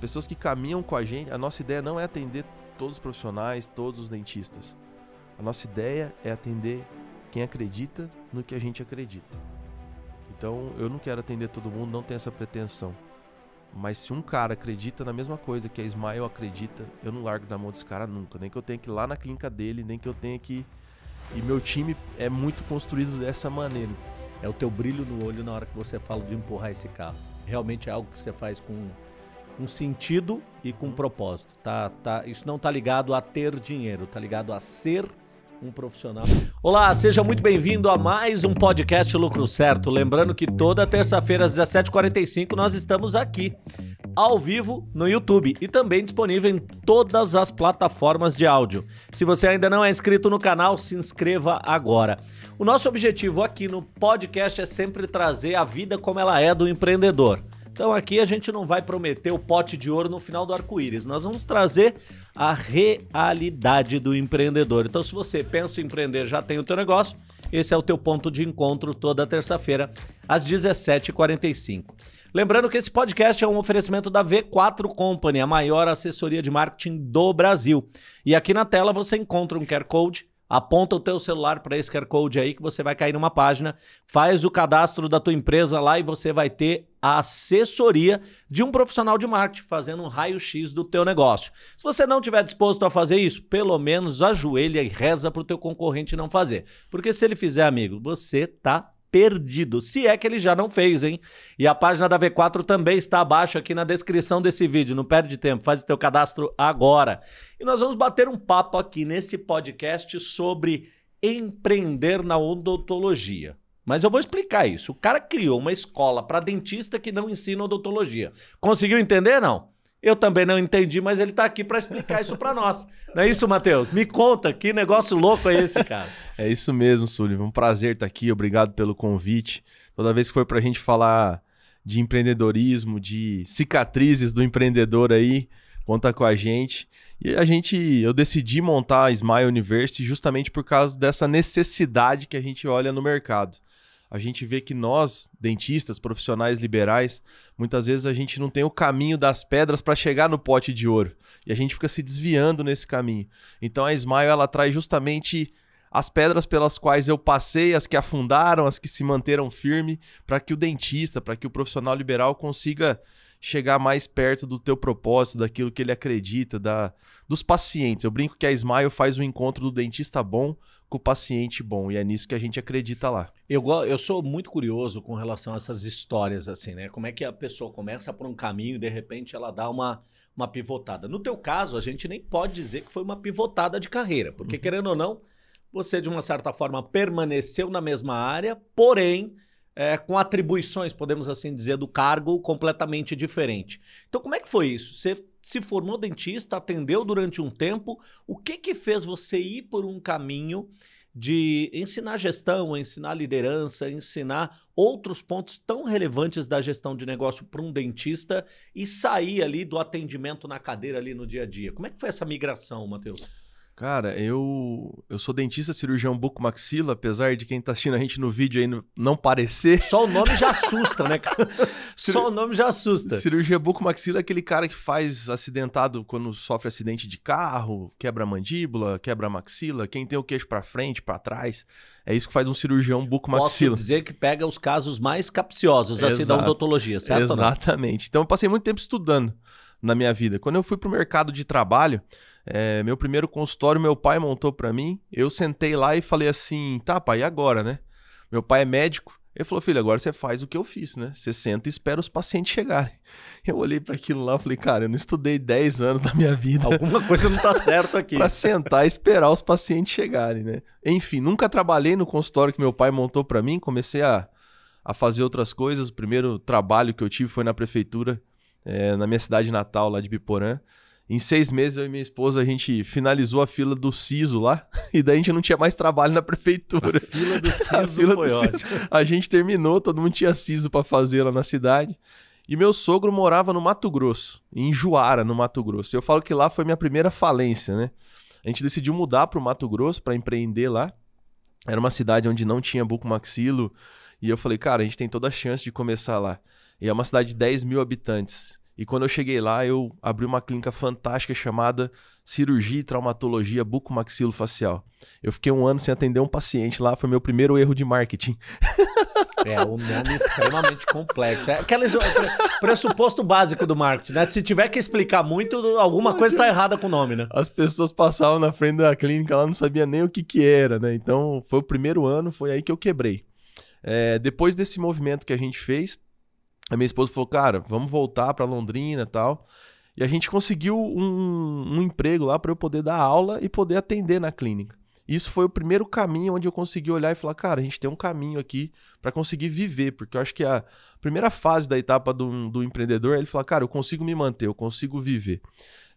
pessoas que caminham com a gente, a nossa ideia não é atender todos os profissionais, todos os dentistas. A nossa ideia é atender quem acredita no que a gente acredita. Então, eu não quero atender todo mundo, não tenho essa pretensão. Mas se um cara acredita na mesma coisa que a Smile acredita, eu não largo da mão desse cara nunca. Nem que eu tenha que ir lá na clínica dele, nem que eu tenha que... E meu time é muito construído dessa maneira. É o teu brilho no olho na hora que você fala de empurrar esse carro. Realmente é algo que você faz com um sentido e com um propósito. Isso não tá ligado a ter dinheiro, tá ligado a ser um profissional. Olá, seja muito bem-vindo a mais um podcast Lucro Certo. Lembrando que toda terça-feira às 17h45 nós estamos aqui, ao vivo no YouTube e também disponível em todas as plataformas de áudio. Se você ainda não é inscrito no canal, se inscreva agora. O nosso objetivo aqui no podcast é sempre trazer a vida como ela é do empreendedor. Então aqui a gente não vai prometer o pote de ouro no final do arco-íris, nós vamos trazer a realidade do empreendedor. Então se você pensa em empreender, já tem o teu negócio, esse é o teu ponto de encontro toda terça-feira às 17h45. Lembrando que esse podcast é um oferecimento da V4 Company, a maior assessoria de marketing do Brasil. E aqui na tela você encontra um QR Code, aponta o teu celular para esse QR Code aí que você vai cair numa página, faz o cadastro da tua empresa lá e você vai ter a assessoria de um profissional de marketing fazendo um raio-x do teu negócio. Se você não estiver disposto a fazer isso, pelo menos ajoelha e reza para o teu concorrente não fazer. Porque se ele fizer, amigo, você tá perdido, se é que ele já não fez, hein? E a página da V4 também está abaixo aqui na descrição desse vídeo, não perde tempo, faz o teu cadastro agora. E nós vamos bater um papo aqui nesse podcast sobre empreender na odontologia. Mas eu vou explicar isso. O cara criou uma escola para dentista que não ensina odontologia. Conseguiu entender, não? Eu também não entendi, mas ele está aqui para explicar isso para nós. Não é isso, Matheus? Me conta, que negócio louco é esse, cara? É isso mesmo, Sulivan. Um prazer estar aqui, obrigado pelo convite. Toda vez que foi para a gente falar de empreendedorismo, de cicatrizes do empreendedor aí, conta com a gente. E eu decidi montar a Smile University justamente por causa dessa necessidade que a gente olha no mercado. A gente vê que nós, dentistas, profissionais liberais, muitas vezes a gente não tem o caminho das pedras para chegar no pote de ouro. E a gente fica se desviando nesse caminho. Então a Smile, ela traz justamente as pedras pelas quais eu passei, as que afundaram, as que se manteram firme, para que o dentista, para que o profissional liberal consiga chegar mais perto do teu propósito, daquilo que ele acredita, dos pacientes. Eu brinco que a Smile faz o encontro do dentista bom com o paciente bom, e é nisso que a gente acredita lá. Eu sou muito curioso com relação a essas histórias, assim, né? Como é que a pessoa começa por um caminho e de repente ela dá uma pivotada. No teu caso, a gente nem pode dizer que foi uma pivotada de carreira, porque querendo ou não, você de uma certa forma permaneceu na mesma área, porém com atribuições, podemos assim dizer, do cargo completamente diferente. Então como é que foi isso? Você se formou dentista, atendeu durante um tempo, o que que fez você ir por um caminho de ensinar gestão, ensinar liderança, ensinar outros pontos tão relevantes da gestão de negócio para um dentista e sair ali do atendimento na cadeira ali no dia a dia? Como é que foi essa migração, Matheus? Cara, eu sou dentista, cirurgião bucomaxila, apesar de quem tá assistindo a gente no vídeo aí não parecer. Só o nome já assusta, né? Só o nome já assusta. Cirurgia bucomaxila é aquele cara que faz acidentado quando sofre acidente de carro, quebra a mandíbula, quebra a maxila, quem tem o queixo pra frente, pra trás. É isso que faz um cirurgião bucomaxila. Posso dizer que pega os casos mais capciosos, assim, da odontologia, certo? Exatamente. Então eu passei muito tempo estudando na minha vida. Quando eu fui pro mercado de trabalho, meu primeiro consultório meu pai montou para mim, eu sentei lá e falei assim, tá pai, e agora, né? Meu pai é médico, ele falou, filho, agora você faz o que eu fiz, né? Você senta e espera os pacientes chegarem. Eu olhei para aquilo lá e falei, cara, eu não estudei 10 anos da minha vida. Alguma coisa não tá certo aqui. Para sentar e esperar os pacientes chegarem, né? Enfim, nunca trabalhei no consultório que meu pai montou para mim, comecei a fazer outras coisas. O primeiro trabalho que eu tive foi na prefeitura, na minha cidade natal, lá de Biporã. Em 6 meses, eu e minha esposa, a gente finalizou a fila do SISO lá, e daí a gente não tinha mais trabalho na prefeitura. A fila do SISO foi ótima. A gente terminou, todo mundo tinha SISO para fazer lá na cidade. E meu sogro morava no Mato Grosso, em Juara, no Mato Grosso. Eu falo que lá foi minha primeira falência, né? A gente decidiu mudar para o Mato Grosso para empreender lá. Era uma cidade onde não tinha bucomaxilo, e eu falei, cara, a gente tem toda a chance de começar lá. E é uma cidade de 10 mil habitantes. E quando eu cheguei lá, eu abri uma clínica fantástica chamada Cirurgia e Traumatologia Bucomaxilofacial. Eu fiquei um ano sem atender um paciente lá, foi meu primeiro erro de marketing. É, um nome extremamente complexo. É aquele pressuposto básico do marketing, né? Se tiver que explicar muito, alguma coisa tá errada com o nome, né? As pessoas passavam na frente da clínica, ela não sabia nem o que que era, né? Então, foi o primeiro ano, foi aí que eu quebrei. É, depois desse movimento que a gente fez, a minha esposa falou, cara, vamos voltar para Londrina e tal. E a gente conseguiu um emprego lá para eu poder dar aula e poder atender na clínica. Isso foi o primeiro caminho onde eu consegui olhar e falar, cara, a gente tem um caminho aqui para conseguir viver. Porque eu acho que a primeira fase da etapa do empreendedor é ele falar, cara, eu consigo me manter, eu consigo viver.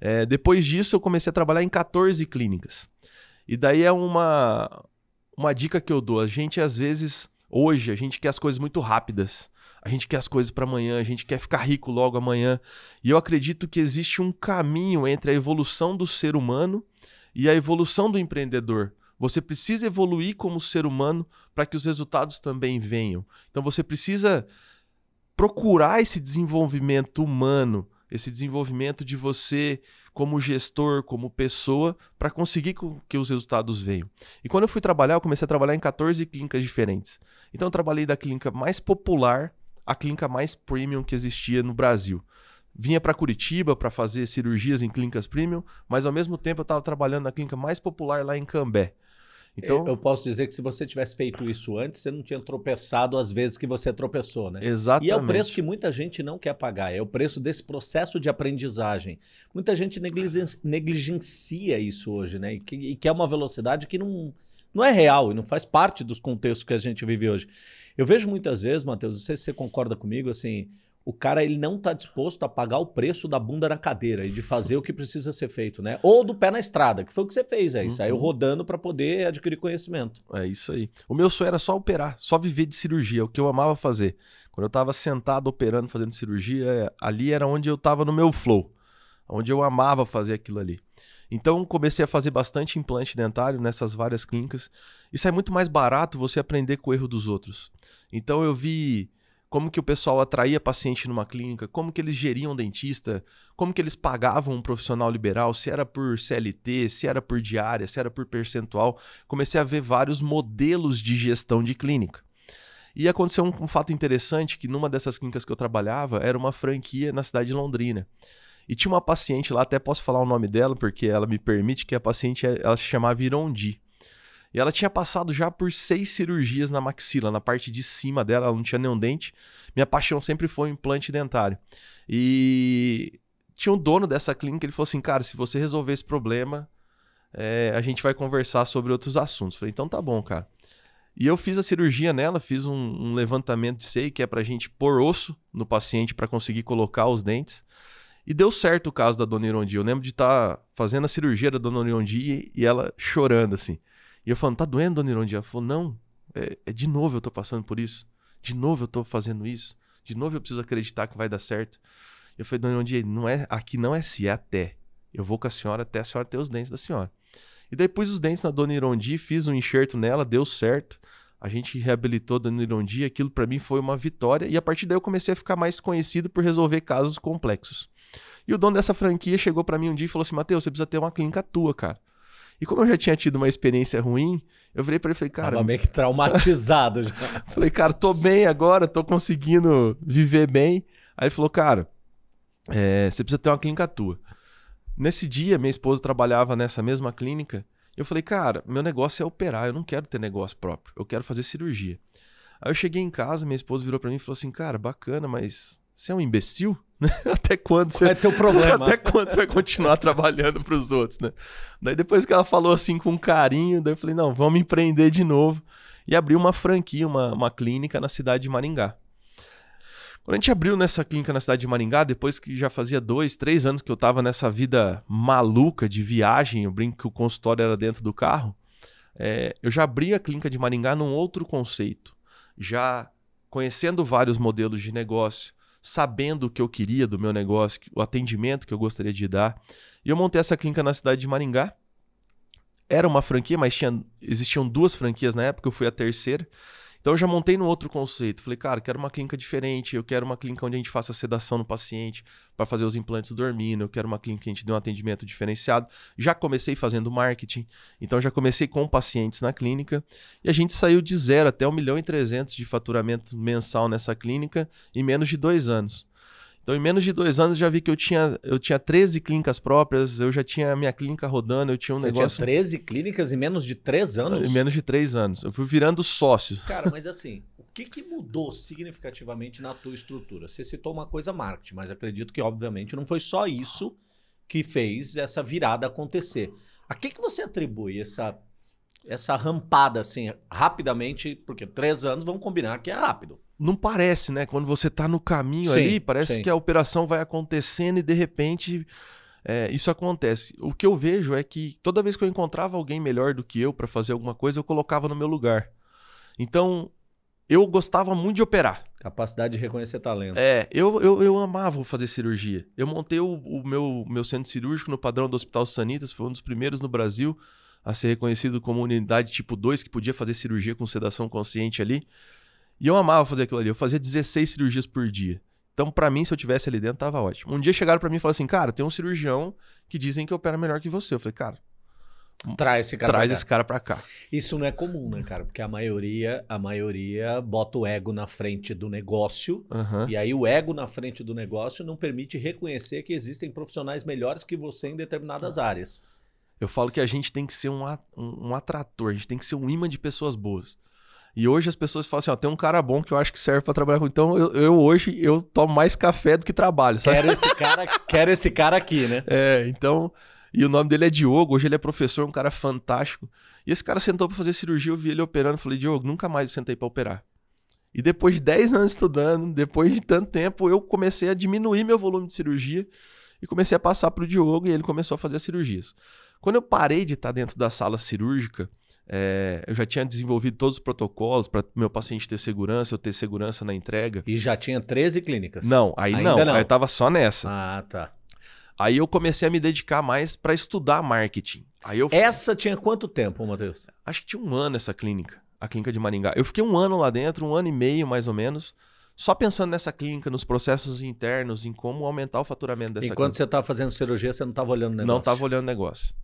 É, depois disso, eu comecei a trabalhar em 14 clínicas. E daí é uma dica que eu dou. A gente, às vezes, hoje, a gente quer as coisas muito rápidas. A gente quer as coisas para amanhã, a gente quer ficar rico logo amanhã. E eu acredito que existe um caminho entre a evolução do ser humano e a evolução do empreendedor. Você precisa evoluir como ser humano para que os resultados também venham. Então você precisa procurar esse desenvolvimento humano, esse desenvolvimento de você como gestor, como pessoa, para conseguir que os resultados venham. E quando eu fui trabalhar, eu comecei a trabalhar em 14 clínicas diferentes. Então eu trabalhei da clínica mais popular a clínica mais premium que existia no Brasil. Vinha para Curitiba para fazer cirurgias em clínicas premium, mas ao mesmo tempo eu estava trabalhando na clínica mais popular lá em Cambé. Então, eu posso dizer que se você tivesse feito isso antes, você não tinha tropeçado as vezes que você tropeçou, né? Exatamente. E é o preço que muita gente não quer pagar, é o preço desse processo de aprendizagem. Muita gente negligencia isso hoje, né? E que é uma velocidade que não é real e não faz parte dos contextos que a gente vive hoje. Eu vejo muitas vezes, Matheus, não sei se você concorda comigo, assim, o cara ele não está disposto a pagar o preço da bunda na cadeira e de fazer o que precisa ser feito, né? Ou do pé na estrada, que foi o que você fez aí, saiu rodando para poder adquirir conhecimento. É isso aí. O meu sonho era só operar, só viver de cirurgia, o que eu amava fazer. Quando eu estava sentado operando, fazendo cirurgia, ali era onde eu estava no meu flow, onde eu amava fazer aquilo ali. Então, comecei a fazer bastante implante dentário nessas várias clínicas. Isso é muito mais barato você aprender com o erro dos outros. Então, eu vi como que o pessoal atraía paciente numa clínica, como que eles geriam dentista, como que eles pagavam um profissional liberal, se era por CLT, se era por diária, se era por percentual. Comecei a ver vários modelos de gestão de clínica. E aconteceu um fato interessante que numa dessas clínicas que eu trabalhava era uma franquia na cidade de Londrina. E tinha uma paciente lá, até posso falar o nome dela, porque ela me permite, que a paciente ela se chamava Irondi. E ela tinha passado já por 6 cirurgias na maxila, na parte de cima dela, ela não tinha nenhum dente. Minha paixão sempre foi o implante dentário. E tinha um dono dessa clínica, ele falou assim, cara, se você resolver esse problema, a gente vai conversar sobre outros assuntos. Falei, então tá bom, cara. E eu fiz a cirurgia nela, fiz um levantamento de seio, que é pra gente pôr osso no paciente para conseguir colocar os dentes. E deu certo o caso da dona Irondi. Eu lembro de estar fazendo a cirurgia da dona Irondi e ela chorando assim. E eu falando, tá doendo, dona Irondi? Ela falou, não, de novo eu tô passando por isso. De novo eu tô fazendo isso. De novo eu preciso acreditar que vai dar certo. Eu falei, dona Irondi, não é, aqui não é se, é até. Eu vou com a senhora até a senhora ter os dentes da senhora. E daí pus os dentes na dona Irondi, fiz um enxerto nela, deu certo. A gente reabilitou a dona Irondi, aquilo pra mim foi uma vitória. E a partir daí eu comecei a ficar mais conhecido por resolver casos complexos. E o dono dessa franquia chegou pra mim um dia e falou assim, Matheus, você precisa ter uma clínica tua, cara. E como eu já tinha tido uma experiência ruim, eu virei pra ele e falei, cara... Tava meio que traumatizado já. Falei, cara, tô bem agora, tô conseguindo viver bem. Aí ele falou, cara, você precisa ter uma clínica tua. Nesse dia, minha esposa trabalhava nessa mesma clínica. Eu falei, cara, meu negócio é operar, eu não quero ter negócio próprio, eu quero fazer cirurgia. Aí eu cheguei em casa, minha esposa virou pra mim e falou assim, cara, bacana, mas... você é um imbecil? Até quando você... é teu problema. Até quando você vai continuar trabalhando para os outros, né? Daí depois que ela falou assim com carinho, daí eu falei, não, vamos empreender de novo. E abriu uma franquia, uma clínica na cidade de Maringá. Quando a gente abriu nessa clínica na cidade de Maringá, depois que já fazia 2, 3 anos que eu estava nessa vida maluca de viagem, eu brinco que o consultório era dentro do carro, eu já abri a clínica de Maringá num outro conceito. Já conhecendo vários modelos de negócio, sabendo o que eu queria do meu negócio, o atendimento que eu gostaria de dar. E eu montei essa clínica na cidade de Maringá. Era uma franquia, mas existiam 2 franquias na época, eu fui a terceira. Então eu já montei no outro conceito. Falei, cara, quero uma clínica diferente. Eu quero uma clínica onde a gente faça sedação no paciente para fazer os implantes dormindo. Eu quero uma clínica que a gente dê um atendimento diferenciado. Já comecei fazendo marketing. Então já comecei com pacientes na clínica. E a gente saiu de 0 até 1.300.000 de faturamento mensal nessa clínica em menos de 2 anos. Então, em menos de 2 anos, já vi que eu tinha 13 clínicas próprias, eu já tinha a minha clínica rodando, eu tinha um negócio... Você tinha 13 clínicas em menos de 3 anos? Em menos de 3 anos. Eu fui virando sócio. Cara, mas assim, o que, que mudou significativamente na tua estrutura? Você citou uma coisa marketing, mas acredito que, obviamente, não foi só isso que fez essa virada acontecer. A que você atribui essa rampada, assim, rapidamente? Porque 3 anos, vamos combinar que é rápido. Não parece, né? Quando você tá no caminho ali, parece que a operação vai acontecendo e de repente isso acontece. O que eu vejo é que toda vez que eu encontrava alguém melhor do que eu para fazer alguma coisa, eu colocava no meu lugar. Então, eu gostava muito de operar. Capacidade de reconhecer talento. É, eu amava fazer cirurgia. Eu montei o meu centro cirúrgico no padrão do Hospital Sanitas, foi um dos primeiros no Brasil a ser reconhecido como unidade tipo 2, que podia fazer cirurgia com sedação consciente ali. E eu amava fazer aquilo ali, eu fazia 16 cirurgias por dia. Então, pra mim, se eu tivesse ali dentro, tava ótimo. Um dia chegaram pra mim e falaram assim, cara, tem um cirurgião que dizem que opera melhor que você. Eu falei, cara, traz esse cara pra cá. Isso não é comum, né, cara? Porque a maioria bota o ego na frente do negócio. Uhum. E aí o ego na frente do negócio não permite reconhecer que existem profissionais melhores que você em determinadas áreas. Eu falo que a gente tem que ser um atrator, a gente tem que ser um imã de pessoas boas. E hoje as pessoas falam assim, ó, tem um cara bom que eu acho que serve pra trabalhar com... Então, eu hoje tomo mais café do que trabalho, sabe? Quero esse cara aqui, né? É, então... E o nome dele é Diogo, hoje ele é professor, um cara fantástico. E esse cara sentou pra fazer cirurgia, eu vi ele operando, falei, Diogo, nunca mais eu sentei pra operar. E depois de 10 anos estudando, depois de tanto tempo, eu comecei a diminuir meu volume de cirurgia e comecei a passar pro Diogo e ele começou a fazer as cirurgias. Quando eu parei de estar dentro da sala cirúrgica, eu já tinha desenvolvido todos os protocolos para meu paciente ter segurança, eu ter segurança na entrega. E já tinha 13 clínicas? Não, Ainda não. Aí eu tava só nessa. Ah, tá. Aí eu comecei a me dedicar mais para estudar marketing. Aí eu... Essa tinha quanto tempo, Matheus? Acho que tinha 1 ano essa clínica, a clínica de Maringá. Eu fiquei 1 ano lá dentro, 1 ano e meio mais ou menos, só pensando nessa clínica, nos processos internos, em como aumentar o faturamento dessa clínica. Enquanto você tava fazendo cirurgia, você não tava olhando o negócio? Não tava olhando o negócio.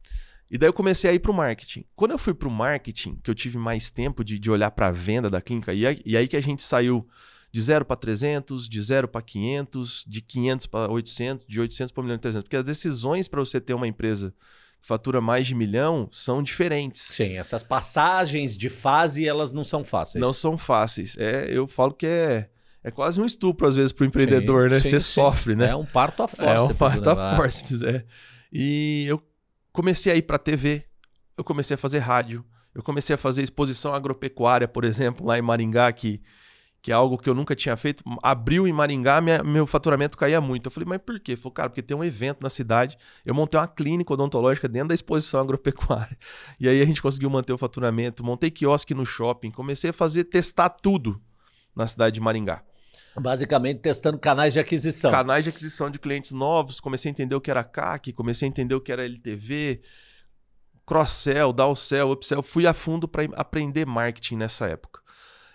E daí eu comecei a ir para o marketing. Quando eu fui para o marketing, que eu tive mais tempo de olhar para a venda da clínica, e aí que a gente saiu de 0 para 300, de 0 para 500, de 500 para 800, de 800 para 1.300.000. Porque as decisões para você ter uma empresa que fatura mais de 1 milhão são diferentes. Sim, essas passagens de fase, elas não são fáceis. Não são fáceis. Eu falo que é quase um estupro, às vezes, para o empreendedor, né? Você sofre, né? É um parto a força. É um parto a força, se quiser. E eu comecei a ir para TV, eu comecei a fazer rádio, eu comecei a fazer exposição agropecuária, por exemplo, lá em Maringá, que é algo que eu nunca tinha feito. Abriu em Maringá, meu faturamento caía muito. Eu falei, mas por quê? Eu falei, cara, porque tem um evento na cidade, eu montei uma clínica odontológica dentro da exposição agropecuária. E aí a gente conseguiu manter o faturamento, montei quiosque no shopping, comecei a testar tudo na cidade de Maringá. Basicamente testando canais de aquisição. Canais de aquisição de clientes novos, comecei a entender o que era CAC, comecei a entender o que era LTV, cross-sell, down-sell, upsell. Fui a fundo para aprender marketing nessa época.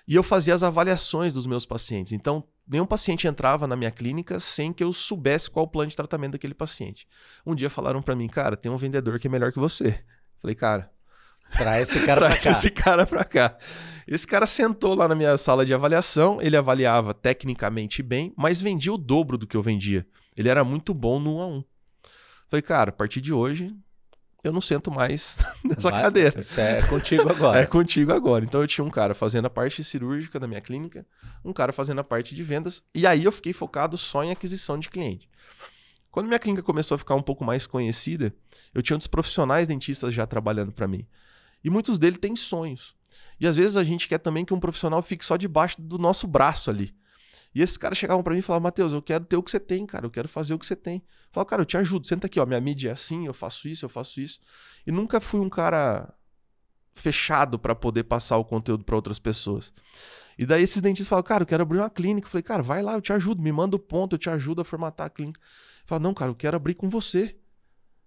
E eu fazia as avaliações dos meus pacientes. Então, nenhum paciente entrava na minha clínica sem que eu soubesse qual o plano de tratamento daquele paciente. Um dia falaram para mim, cara, tem um vendedor que é melhor que você. Falei, cara... Traz esse cara pra cá. Esse cara sentou lá na minha sala de avaliação, ele avaliava tecnicamente bem, mas vendia o dobro do que eu vendia. Ele era muito bom no 1 a 1. Falei, cara, a partir de hoje, eu não sento mais nessa cadeira. Isso é contigo agora. É contigo agora. Então eu tinha um cara fazendo a parte cirúrgica da minha clínica, um cara fazendo a parte de vendas, e aí eu fiquei focado só em aquisição de cliente. Quando minha clínica começou a ficar um pouco mais conhecida, eu tinha uns profissionais dentistas já trabalhando para mim. E muitos deles têm sonhos. E às vezes a gente quer também que um profissional fique só debaixo do nosso braço ali. E esses caras chegavam para mim e falavam, Matheus, eu quero ter o que você tem, cara. Eu quero fazer o que você tem. Eu falava, cara, eu te ajudo. Senta aqui, ó, minha mídia é assim, eu faço isso. E nunca fui um cara fechado para poder passar o conteúdo para outras pessoas. E daí esses dentistas falavam, cara, eu quero abrir uma clínica. Eu falei, cara, vai lá, eu te ajudo. Me manda o ponto, eu te ajudo a formatar a clínica. Eu falava, não, cara, eu quero abrir com você.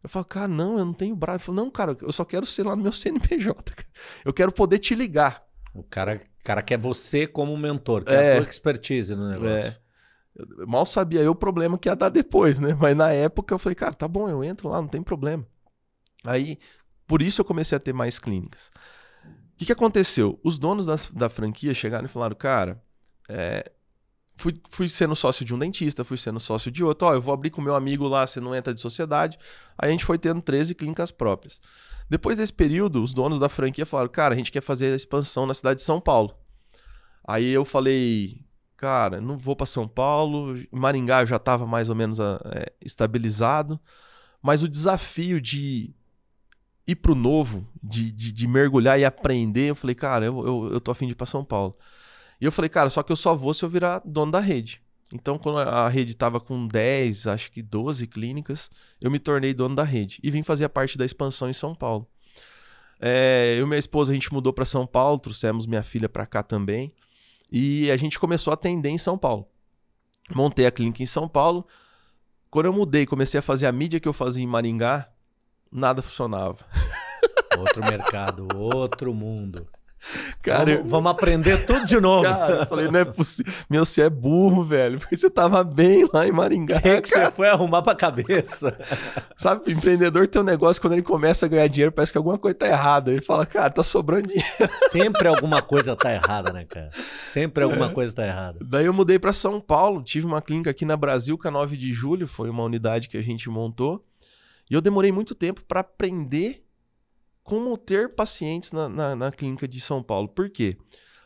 Eu falo, cara, não, eu não tenho braço. Eu falo, não, cara, eu só quero ser lá no meu CNPJ. Cara. Eu quero poder te ligar. O cara cara quer você como mentor, quer a tua expertise no negócio. É. Eu mal sabia eu o problema que ia dar depois, né? Mas na época eu falei, cara, tá bom, eu entro lá, não tem problema. Aí, por isso eu comecei a ter mais clínicas. O que aconteceu? Os donos da franquia chegaram e falaram, cara, fui sendo sócio de um dentista, fui sendo sócio de outro, ó, eu vou abrir com meu amigo lá, você não entra de sociedade. Aí a gente foi tendo 13 clínicas próprias. Depois desse período, os donos da franquia falaram, cara, a gente quer fazer a expansão na cidade de São Paulo. Aí eu falei, cara, não vou para São Paulo, Maringá já estava mais ou menos estabilizado, mas o desafio de ir pro novo, de mergulhar e aprender, eu falei, cara, eu tô a fim de ir pra São Paulo. E eu falei, cara, só que eu só vou se eu virar dono da rede. Então, quando a rede tava com 10, acho que 12 clínicas, eu me tornei dono da rede e vim fazer a parte da expansão em São Paulo. Eu e minha esposa, a gente mudou pra São Paulo, trouxemos minha filha pra cá também e a gente começou a atender em São Paulo. Montei a clínica em São Paulo. Quando eu mudei, comecei a fazer a mídia que eu fazia em Maringá, nada funcionava. Outro mercado, outro mundo. Cara, vamos aprender tudo de novo. Cara, eu falei, não é possível. Meu, você é burro, velho. Você tava bem lá em Maringá. Que você foi arrumar pra cabeça? Sabe, empreendedor tem um negócio, quando ele começa a ganhar dinheiro, parece que alguma coisa tá errada. Ele fala, cara, tá sobrando dinheiro. Sempre alguma coisa tá errada, né, cara? Sempre alguma coisa tá errada. Daí eu mudei pra São Paulo. Tive uma clínica aqui na Brasilca, 9 de julho. Foi uma unidade que a gente montou. E eu demorei muito tempo para aprender como ter pacientes na clínica de São Paulo. Por quê?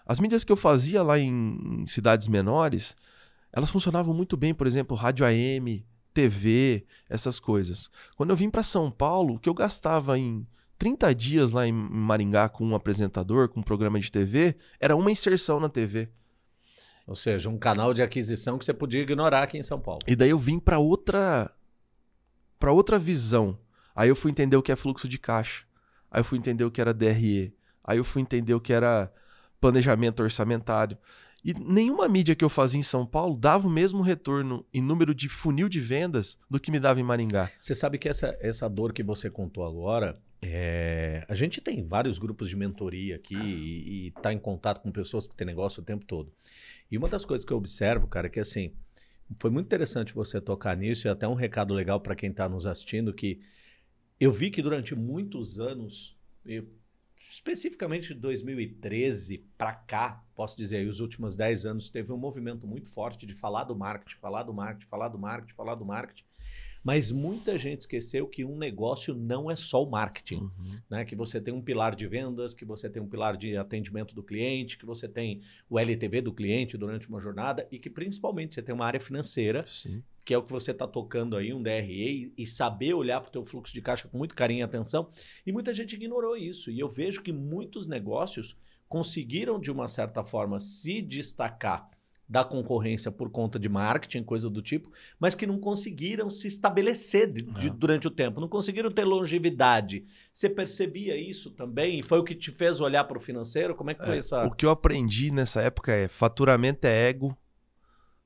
As mídias que eu fazia lá em cidades menores, elas funcionavam muito bem. Por exemplo, rádio AM, TV, essas coisas. Quando eu vim para São Paulo, o que eu gastava em 30 dias lá em Maringá com um apresentador, com um programa de TV, era uma inserção na TV. Ou seja, um canal de aquisição que você podia ignorar aqui em São Paulo. E daí eu vim para outra visão. Aí eu fui entender o que é fluxo de caixa. Aí eu fui entender o que era DRE. Aí eu fui entender o que era planejamento orçamentário. E nenhuma mídia que eu fazia em São Paulo dava o mesmo retorno em número de funil de vendas do que me dava em Maringá. Você sabe que essa dor que você contou agora, a gente tem vários grupos de mentoria aqui e está em contato com pessoas que têm negócio o tempo todo. E uma das coisas que eu observo, cara, é que assim, foi muito interessante você tocar nisso e até um recado legal para quem está nos assistindo, que eu vi que durante muitos anos, especificamente de 2013 para cá, posso dizer aí, os últimos 10 anos, teve um movimento muito forte de falar do marketing, falar do marketing, falar do marketing, falar do marketing. Mas muita gente esqueceu que um negócio não é só o marketing, né? Que você tem um pilar de vendas, que você tem um pilar de atendimento do cliente, que você tem o LTV do cliente durante uma jornada e que principalmente você tem uma área financeira, sim, que é o que você está tocando aí, um DRE, e saber olhar para o teu fluxo de caixa com muito carinho e atenção. E muita gente ignorou isso. E eu vejo que muitos negócios conseguiram, de uma certa forma, se destacar da concorrência por conta de marketing, coisa do tipo, mas que não conseguiram se estabelecer durante o tempo, não conseguiram ter longevidade. Você percebia isso também? E foi o que te fez olhar para o financeiro? Como é que foi essa... O que eu aprendi nessa época é faturamento é ego,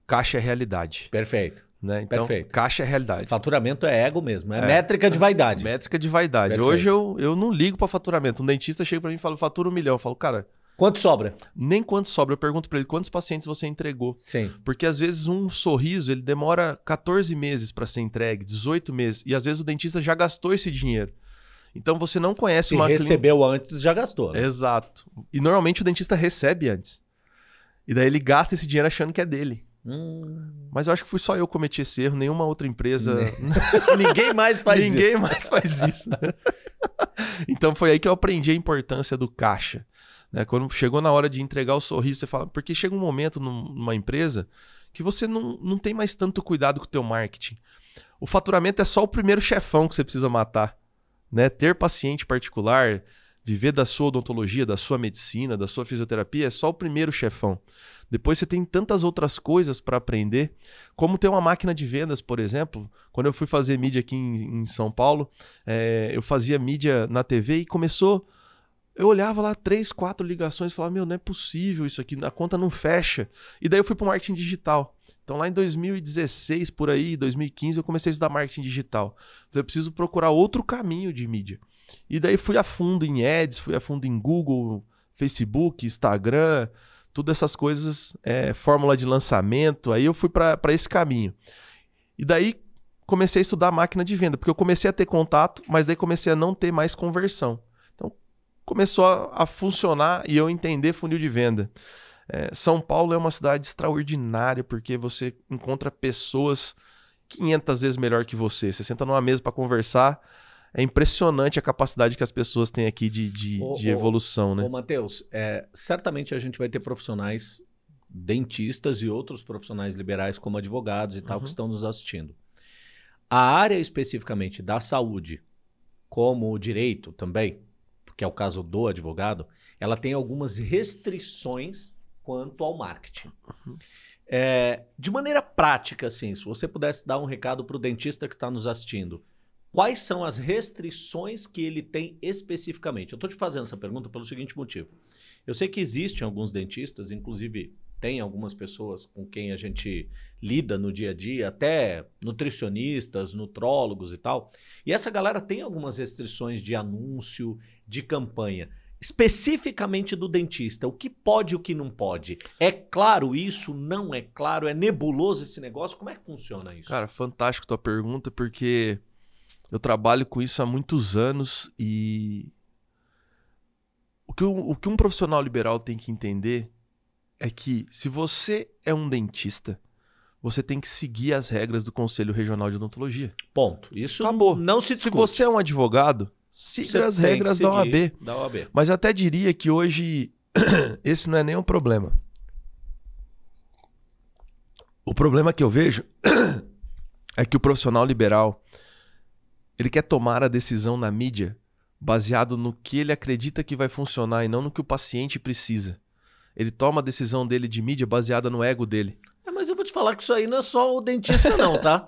caixa é realidade. Perfeito. Né? Então, perfeito, caixa é realidade. Faturamento é ego mesmo, é métrica de vaidade. Métrica de vaidade. Perfeito. Hoje eu não ligo para faturamento. Um dentista chega para mim e fala, fatura 1 milhão. Eu falo, cara... Quanto sobra? Nem quanto sobra. Eu pergunto para ele quantos pacientes você entregou. Sim. Porque às vezes um sorriso ele demora 14 meses para ser entregue, 18 meses. E às vezes o dentista já gastou esse dinheiro. Então você não conhece uma clínica... Se recebeu antes, já gastou. Né? Exato. E normalmente o dentista recebe antes. E daí ele gasta esse dinheiro achando que é dele. Mas eu acho que fui só eu que cometi esse erro. Nenhuma outra empresa... Ninguém mais faz isso. Ninguém mais faz isso. Né? Então foi aí que eu aprendi a importância do caixa. Quando chegou na hora de entregar o sorriso, você fala... Porque chega um momento numa empresa que você não tem mais tanto cuidado com o teu marketing. O faturamento é só o primeiro chefão que você precisa matar. Né? Ter paciente particular, viver da sua odontologia, da sua medicina, da sua fisioterapia, é só o primeiro chefão. Depois você tem tantas outras coisas para aprender, como ter uma máquina de vendas, por exemplo. Quando eu fui fazer mídia aqui em São Paulo, eu fazia mídia na TV e começou... Eu olhava lá 3, 4 ligações e falava, meu, não é possível isso aqui, a conta não fecha. E daí eu fui para o marketing digital. Então lá em 2016, por aí, 2015, eu comecei a estudar marketing digital. Então, eu preciso procurar outro caminho de mídia. E daí fui a fundo em ads, fui a fundo em Google, Facebook, Instagram, todas essas coisas, fórmula de lançamento. Aí eu fui para esse caminho. E daí comecei a estudar máquina de venda, porque eu comecei a ter contato, mas daí comecei a não ter mais conversão. Então começou a funcionar e eu entender funil de venda. São Paulo é uma cidade extraordinária, porque você encontra pessoas 500 vezes melhor que você. Você senta numa mesa para conversar. É impressionante a capacidade que as pessoas têm aqui de evolução, né? Ô, Matheus, certamente a gente vai ter profissionais dentistas e outros profissionais liberais como advogados e tal, que estão nos assistindo. A área especificamente da saúde, como o direito também, que é o caso do advogado, ela tem algumas restrições quanto ao marketing. De maneira prática, assim, se você pudesse dar um recado para o dentista que está nos assistindo, quais são as restrições que ele tem especificamente? Eu estou te fazendo essa pergunta pelo seguinte motivo. Eu sei que existem alguns dentistas, inclusive tem algumas pessoas com quem a gente lida no dia a dia, até nutricionistas, nutrólogos e tal. E essa galera tem algumas restrições de anúncio, de campanha. Especificamente do dentista, o que pode e o que não pode? É claro isso? Não é claro? É nebuloso esse negócio? Como é que funciona isso? Cara, fantástico tua pergunta, porque eu trabalho com isso há muitos anos e o que um profissional liberal tem que entender é que se você é um dentista, você tem que seguir as regras do Conselho Regional de Odontologia. Ponto. Isso acabou. Não se discute. Se você é um advogado, siga as regras da OAB. Mas eu até diria que hoje esse não é nem um problema. O problema que eu vejo é que o profissional liberal, ele quer tomar a decisão na mídia baseado no que ele acredita que vai funcionar e não no que o paciente precisa. Ele toma a decisão dele de mídia baseada no ego dele. Mas eu vou te falar que isso aí não é só o dentista não, tá?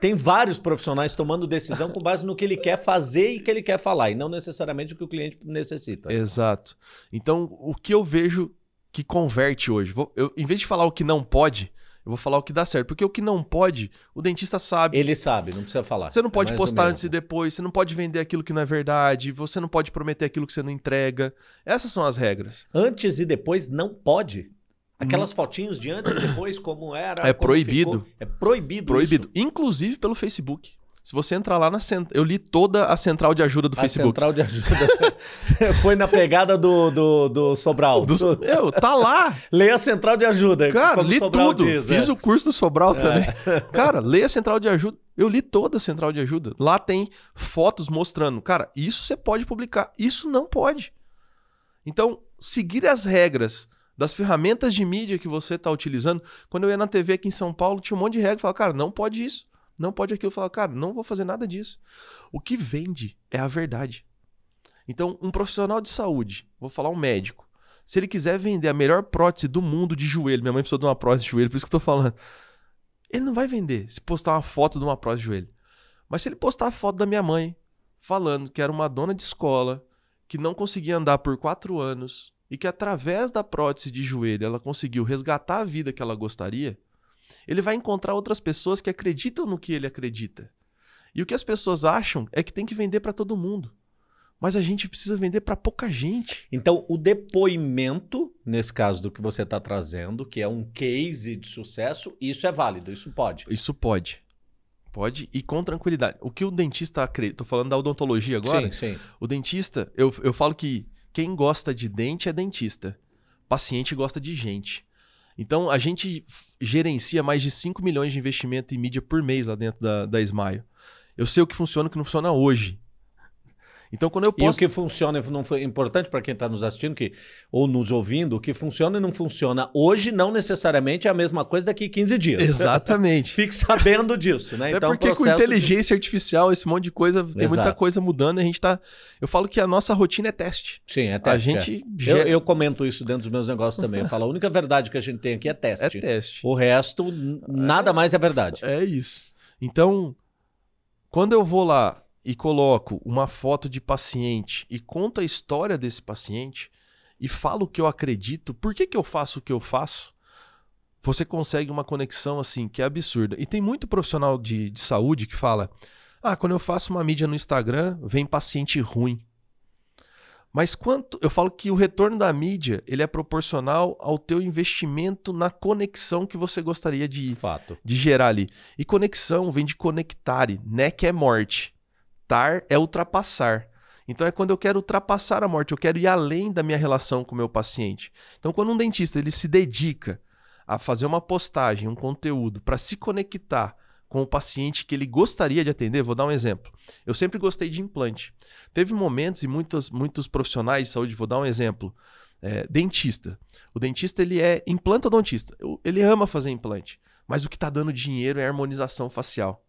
Tem vários profissionais tomando decisão com base no que ele quer fazer e que ele quer falar, e não necessariamente o que o cliente necessita. Exato. Então, o que eu vejo que converte hoje? Em vez de falar o que não pode, eu vou falar o que dá certo. Porque o que não pode, o dentista sabe. Ele sabe, não precisa falar. Você não pode postar antes e depois, você não pode vender aquilo que não é verdade, você não pode prometer aquilo que você não entrega. Essas são as regras. Antes e depois não pode? Aquelas fotinhos de antes e depois, como era? É como proibido. Ficou. É proibido. Proibido. Isso. Inclusive pelo Facebook. Se você entrar lá na central... Eu li toda a central de ajuda do Facebook. Central de ajuda. Você foi na pegada do Sobral. Tá lá. Leia a central de ajuda. Cara, li tudo. Fiz o curso do Sobral também. Cara, leia a central de ajuda. Eu li toda a central de ajuda. Lá tem fotos mostrando. Cara, isso você pode publicar. Isso não pode. Então, seguir as regras das ferramentas de mídia que você está utilizando. Quando eu ia na TV aqui em São Paulo, tinha um monte de regra. Eu falava, cara, não pode isso. Não pode aquilo. Eu falava, cara, não vou fazer nada disso. O que vende é a verdade. Então, um profissional de saúde, vou falar um médico, se ele quiser vender a melhor prótese do mundo de joelho, minha mãe precisou de uma prótese de joelho, por isso que eu tô falando, ele não vai vender se postar uma foto de uma prótese de joelho. Mas se ele postar a foto da minha mãe falando que era uma dona de escola, que não conseguia andar por 4 anos e que através da prótese de joelho ela conseguiu resgatar a vida que ela gostaria, ele vai encontrar outras pessoas que acreditam no que ele acredita. E o que as pessoas acham é que tem que vender para todo mundo. Mas a gente precisa vender para pouca gente. Então, o depoimento, nesse caso do que você está trazendo, que é um case de sucesso, isso é válido, isso pode? Isso pode. Pode e com tranquilidade. O que o dentista acredita... Estou falando da odontologia agora. Sim, sim. O dentista... Eu falo que quem gosta de dente é dentista. Paciente gosta de gente. Então, a gente gerencia mais de 5 milhões de investimento em mídia por mês lá dentro da Smile. Eu sei o que funciona e o que não funciona hoje. Então, quando eu posso... E o que funciona e não foi importante para quem está nos assistindo ou nos ouvindo, o que funciona e não funciona hoje não necessariamente é a mesma coisa daqui a 15 dias. Exatamente. Fique sabendo disso, né? Então, porque com inteligência artificial, esse monte de coisa, tem muita coisa mudando. A gente tá... Eu falo que a nossa rotina é teste. Sim, é teste. A gente eu comento isso dentro dos meus negócios também. Eu falo, a única verdade que a gente tem aqui é teste. É teste. O resto, nada mais é verdade. É isso. Então, quando eu vou lá e coloco uma foto de paciente e conto a história desse paciente e falo o que eu acredito, por que eu faço o que eu faço, você consegue uma conexão assim que é absurda. E tem muito profissional de saúde que fala, quando eu faço uma mídia no Instagram, vem paciente ruim. Mas quanto, eu falo que o retorno da mídia, ele é proporcional ao teu investimento na conexão que você gostaria de gerar ali. E conexão vem de conectare, né, que é morte. Tar é ultrapassar. Então é quando eu quero ultrapassar a morte, eu quero ir além da minha relação com o meu paciente. Então quando um dentista ele se dedica a fazer uma postagem, um conteúdo para se conectar com o paciente que ele gostaria de atender, vou dar um exemplo. Eu sempre gostei de implante. Teve momentos e muitos profissionais de saúde, vou dar um exemplo, dentista. O dentista ele é implantodontista, ele ama fazer implante, mas o que está dando dinheiro é harmonização facial.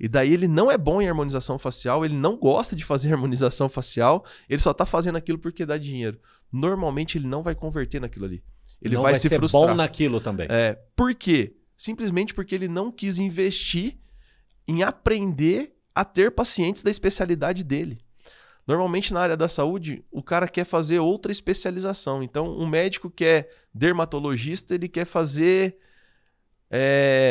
E daí ele não é bom em harmonização facial, ele não gosta de fazer harmonização facial, ele só está fazendo aquilo porque dá dinheiro. Normalmente ele não vai converter naquilo ali. Ele vai se frustrar. Não vai ser bom naquilo também. É, por quê? Simplesmente porque ele não quis investir em aprender a ter pacientes da especialidade dele. Normalmente na área da saúde, o cara quer fazer outra especialização. Então, um médico que é dermatologista, ele quer fazer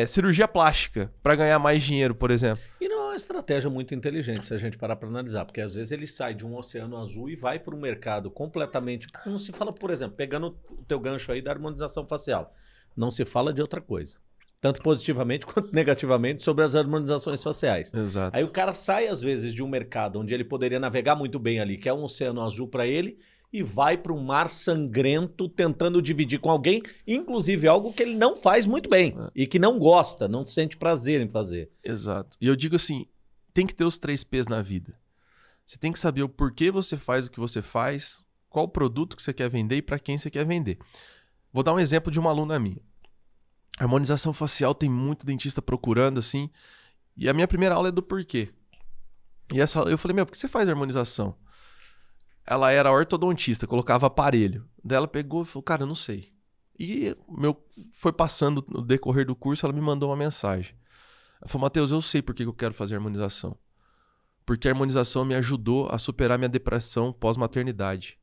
cirurgia plástica para ganhar mais dinheiro, por exemplo. E não é uma estratégia muito inteligente se a gente parar para analisar, porque às vezes ele sai de um oceano azul e vai para um mercado completamente... Não se fala, por exemplo, pegando o teu gancho aí da harmonização facial, não se fala de outra coisa. Tanto positivamente quanto negativamente sobre as harmonizações faciais. Exato. Aí o cara sai, às vezes, de um mercado onde ele poderia navegar muito bem ali, que é um oceano azul para ele, e vai para um mar sangrento tentando dividir com alguém, inclusive algo que ele não faz muito bem e que não gosta, não sente prazer em fazer. Exato. E eu digo assim, tem que ter os 3 P's na vida. Você tem que saber o porquê você faz o que você faz, qual produto que você quer vender e para quem você quer vender. Vou dar um exemplo de uma aluna minha. Harmonização facial tem muito dentista procurando, assim. E a minha primeira aula é do porquê. E eu falei, meu, por que você faz harmonização? Ela era ortodontista, colocava aparelho. Daí ela pegou e falou, cara, eu não sei. E foi passando no decorrer do curso, ela me mandou uma mensagem. Ela falou, Matheus, eu sei por que eu quero fazer harmonização. Porque a harmonização me ajudou a superar minha depressão pós-maternidade.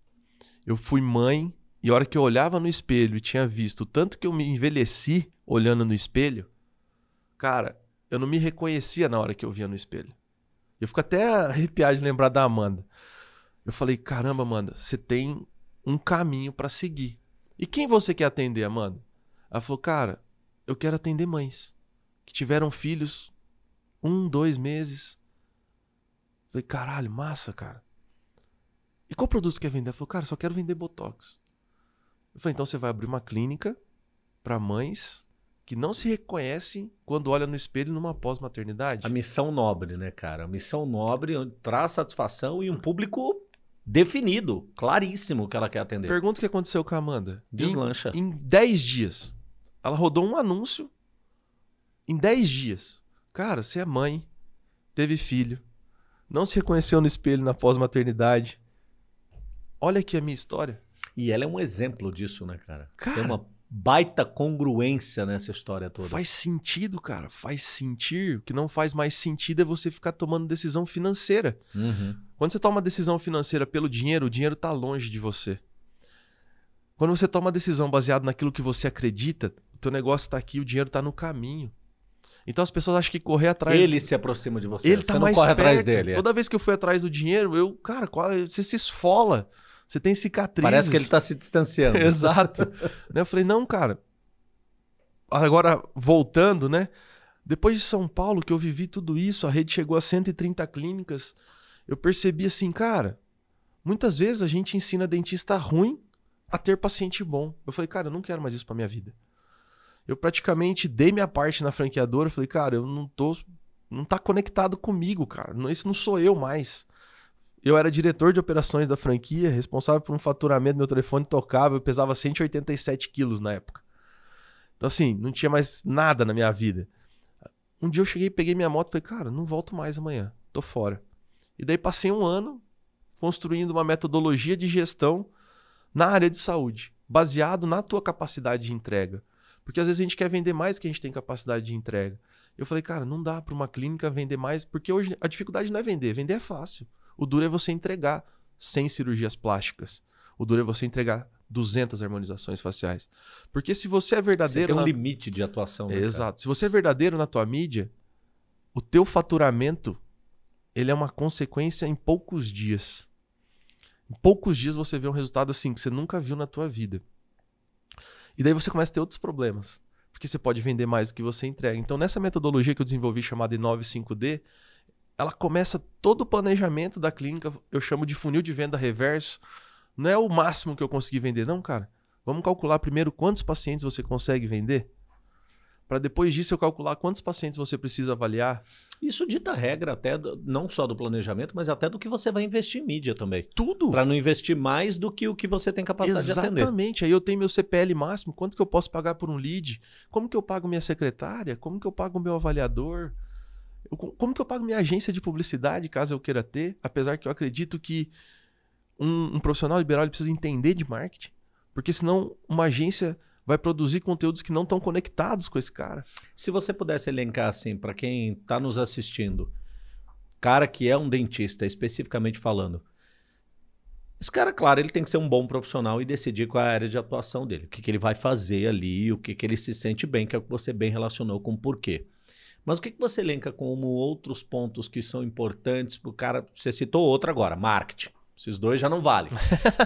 Eu fui mãe... E a hora que eu olhava no espelho e tinha visto o tanto que eu me envelheci olhando no espelho, cara, eu não me reconhecia na hora que eu via no espelho. Eu fico até arrepiado de lembrar da Amanda. Eu falei, caramba, Amanda, você tem um caminho pra seguir. E quem você quer atender, Amanda? Ela falou, cara, eu quero atender mães que tiveram filhos 1, 2 meses. Eu falei, caralho, massa, cara. E qual produto você quer vender? Ela falou, cara, só quero vender Botox. Eu falei, então você vai abrir uma clínica para mães que não se reconhecem quando olham no espelho numa pós-maternidade? A missão nobre, né, cara? A missão nobre traz satisfação e um público definido, claríssimo que ela quer atender. Pergunta o que aconteceu com a Amanda. Deslancha. Em 10 dias. Ela rodou um anúncio em 10 dias. Cara, você é mãe, teve filho, não se reconheceu no espelho na pós-maternidade. Olha aqui a minha história. E ela é um exemplo disso, né, cara? Tem uma baita congruência nessa história toda. Faz sentido, cara. Faz sentir. O que não faz mais sentido é você ficar tomando decisão financeira. Uhum. Quando você toma uma decisão financeira pelo dinheiro, o dinheiro tá longe de você. Quando você toma uma decisão baseada naquilo que você acredita, o teu negócio tá aqui, o dinheiro tá no caminho. Então as pessoas acham que correr atrás... Ele se aproxima de você. Ele tá mais perto. Você não corre atrás dele. Toda vez que eu fui atrás do dinheiro, cara, você se esfola. Você tem cicatrizes. Parece que ele está se distanciando. Exato. Eu falei, não, cara. Agora, voltando, né? Depois de São Paulo, que eu vivi tudo isso, a rede chegou a 130 clínicas, eu percebi assim, cara, muitas vezes a gente ensina dentista ruim a ter paciente bom. Eu falei, cara, eu não quero mais isso para minha vida. Eu praticamente dei minha parte na franqueadora, falei, cara, eu não tá conectado comigo, cara. Isso não sou eu mais. Eu era diretor de operações da franquia, responsável por um faturamento, meu telefone tocava, eu pesava 187 quilos na época. Então assim, não tinha mais nada na minha vida. Um dia eu cheguei, peguei minha moto e falei, cara, não volto mais amanhã, tô fora. E daí passei um ano construindo uma metodologia de gestão na área de saúde, baseado na tua capacidade de entrega. Porque às vezes a gente quer vender mais do que a gente tem capacidade de entrega. Eu falei, cara, não dá para uma clínica vender mais, porque hoje a dificuldade não é vender, vender é fácil. O duro é você entregar 100 cirurgias plásticas. O duro é você entregar 200 harmonizações faciais. Porque se você é verdadeiro... Você tem um limite de atuação. Né, exato. Cara? Se você é verdadeiro na tua mídia, o teu faturamento ele é uma consequência em poucos dias. Em poucos dias você vê um resultado assim que você nunca viu na tua vida. E daí você começa a ter outros problemas, porque você pode vender mais do que você entrega. Então, nessa metodologia que eu desenvolvi chamada I9-5D, ela começa todo o planejamento da clínica, eu chamo de funil de venda reverso. Não é o máximo que eu consegui vender, não, cara. Vamos calcular primeiro quantos pacientes você consegue vender, para depois disso eu calcular quantos pacientes você precisa avaliar. Isso dita regra até do, não só do planejamento, mas até do que você vai investir em mídia também. Tudo. Para não investir mais do que o que você tem capacidade de atender. Exatamente. Aí eu tenho meu CPL máximo, quanto que eu posso pagar por um lead? Como que eu pago minha secretária? Como que eu pago meu avaliador? Como que eu pago minha agência de publicidade, caso eu queira ter? Apesar que eu acredito que um profissional liberal ele precisa entender de marketing, porque senão uma agência vai produzir conteúdos que não estão conectados com esse cara. Se você pudesse elencar assim, para quem está nos assistindo, cara que é um dentista, especificamente falando, esse cara, claro, ele tem que ser um bom profissional e decidir qual é a área de atuação dele, o que, que ele vai fazer ali, o que, que ele se sente bem, que é o que você bem relacionou com o porquê. Mas o que, que você elenca como outros pontos que são importantes para o cara? Você citou outro agora, marketing. Esses dois já não valem.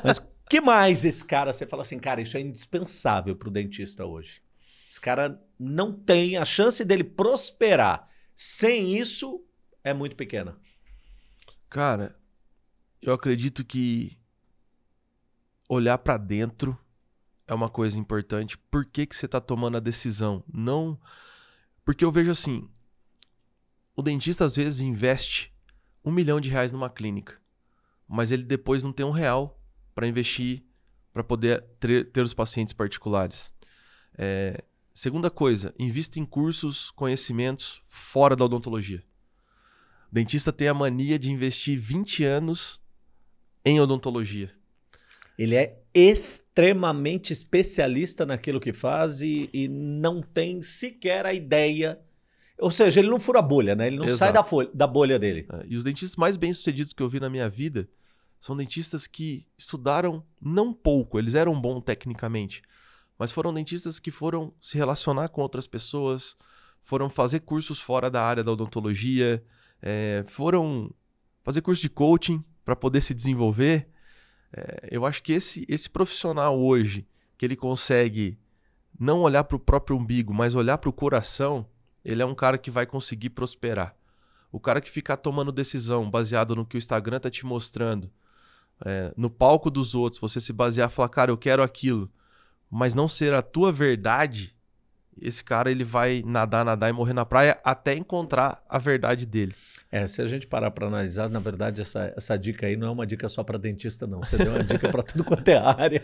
Mas que mais esse cara, você fala assim, cara, isso é indispensável para o dentista hoje. Esse cara não tem, a chance dele prosperar sem isso é muito pequena. Cara, eu acredito que olhar para dentro é uma coisa importante. Por que, que você está tomando a decisão? Não, porque eu vejo assim, o dentista às vezes investe R$1 milhão numa clínica, mas ele depois não tem R$1 para investir, para poder ter os pacientes particulares. Segunda coisa, invista em cursos, conhecimentos fora da odontologia. O dentista tem a mania de investir 20 anos em odontologia. Ele é extremamente especialista naquilo que faz e não tem sequer a ideia. Ou seja, ele não fura a bolha, né? Ele não sai da bolha dele. E os dentistas mais bem-sucedidos que eu vi na minha vida são dentistas que estudaram não pouco, eles eram bons tecnicamente, mas foram dentistas que foram se relacionar com outras pessoas, foram fazer cursos fora da área da odontologia, foram fazer curso de coaching para poder se desenvolver. Eu acho que esse profissional hoje, que ele consegue não olhar para o próprio umbigo, mas olhar para o coração, ele é um cara que vai conseguir prosperar. O cara que ficar tomando decisão baseado no que o Instagram está te mostrando, no palco dos outros, você se basear e falar, cara, eu quero aquilo, mas não ser a tua verdade, esse cara ele vai nadar e morrer na praia até encontrar a verdade dele. Se a gente parar para analisar, na verdade, essa dica aí não é uma dica só para dentista, não. Você deu uma dica para tudo quanto é área,